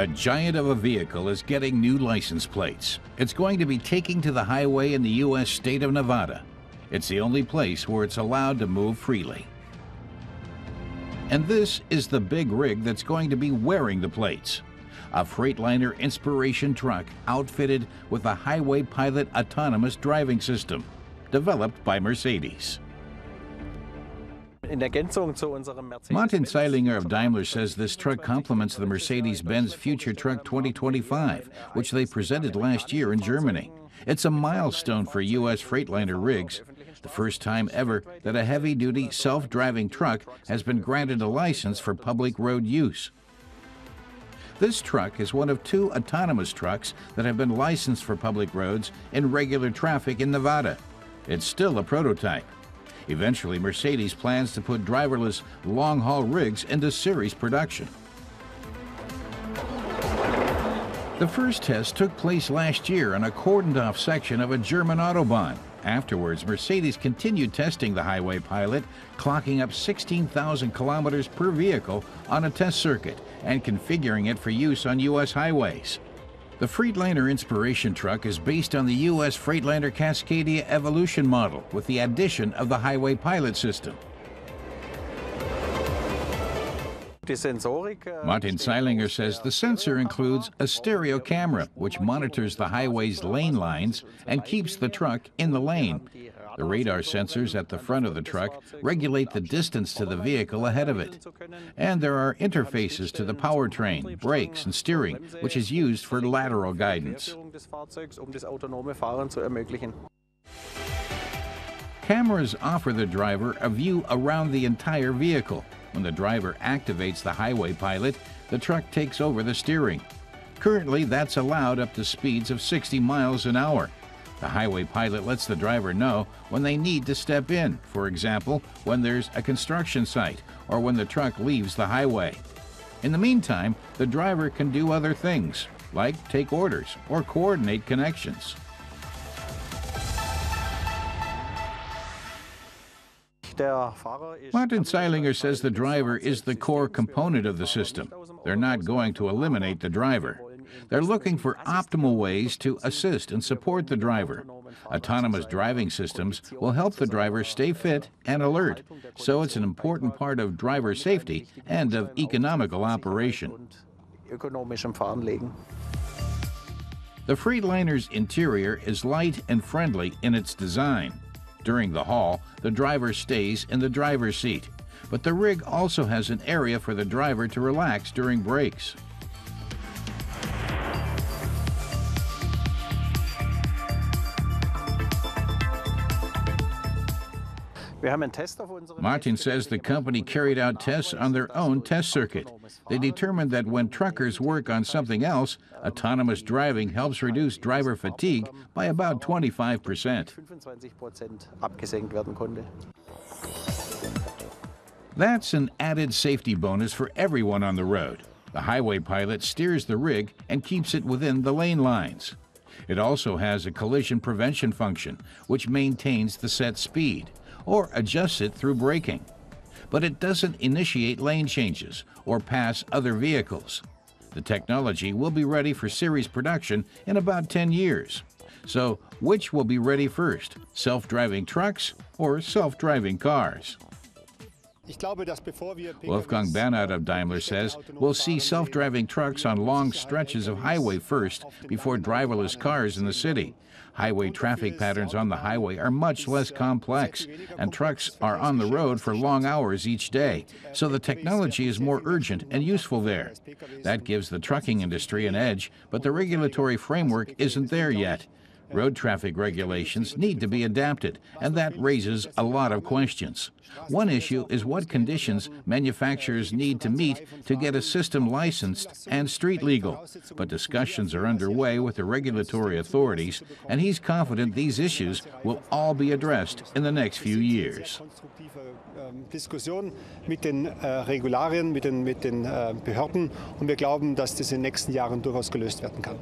A giant of a vehicle is getting new license plates. It's going to be taking to the highway in the U.S. state of Nevada. It's the only place where it's allowed to move freely. And this is the big rig that's going to be wearing the plates. A Freightliner Inspiration truck outfitted with a Highway Pilot autonomous driving system, developed by Mercedes. Martin Seilinger of Daimler says this truck complements the Mercedes-Benz Future Truck 2025, which they presented last year in Germany. It's a milestone for U.S. Freightliner rigs, the first time ever that a heavy-duty, self-driving truck has been granted a license for public road use. This truck is one of two autonomous trucks that have been licensed for public roads in regular traffic in Nevada. It's still a prototype. Eventually, Mercedes plans to put driverless long-haul rigs into series production. The first test took place last year on a cordoned-off section of a German Autobahn. Afterwards, Mercedes continued testing the Highway Pilot, clocking up 16,000 kilometers per vehicle on a test circuit and configuring it for use on U.S. highways. The Freightliner Inspiration truck is based on the U.S. Freightliner Cascadia Evolution model with the addition of the Highway Pilot system. Martin Seilinger says the sensor includes a stereo camera, which monitors the highway's lane lines and keeps the truck in the lane. The radar sensors at the front of the truck regulate the distance to the vehicle ahead of it. And there are interfaces to the powertrain, brakes, and steering, which is used for lateral guidance. Cameras offer the driver a view around the entire vehicle. When the driver activates the Highway Pilot, the truck takes over the steering. Currently, that's allowed up to speeds of 60 miles an hour. The Highway Pilot lets the driver know when they need to step in, for example, when there's a construction site or when the truck leaves the highway. In the meantime, the driver can do other things, like take orders or coordinate connections. Martin Seilinger says the driver is the core component of the system. They're not going to eliminate the driver. They're looking for optimal ways to assist and support the driver. Autonomous driving systems will help the driver stay fit and alert, so it's an important part of driver safety and of economical operation. The Freightliner's interior is light and friendly in its design. During the haul, the driver stays in the driver's seat, but the rig also has an area for the driver to relax during breaks. Martin says the company carried out tests on their own test circuit. They determined that when truckers work on something else, autonomous driving helps reduce driver fatigue by about 25%. That's an added safety bonus for everyone on the road. The Highway Pilot steers the rig and keeps it within the lane lines. It also has a collision prevention function, which maintains the set speed or adjusts it through braking. But it doesn't initiate lane changes or pass other vehicles. The technology will be ready for series production in about 10 years. So, which will be ready first, self-driving trucks or self-driving cars? Wolfgang Bernhard of Daimler says we'll see self-driving trucks on long stretches of highway first before driverless cars in the city. Highway traffic patterns on the highway are much less complex, and trucks are on the road for long hours each day, so the technology is more urgent and useful there. That gives the trucking industry an edge, but the regulatory framework isn't there yet. Road traffic regulations need to be adapted, and that raises a lot of questions. One issue is what conditions manufacturers need to meet to get a system licensed and street legal. But discussions are underway with the regulatory authorities, and he's confident these issues will all be addressed in the next few years. Diskussion mit den Regularien, mit den Behörden, und wir glauben, dass das in den nächsten Jahren durchaus gelöst werden kann.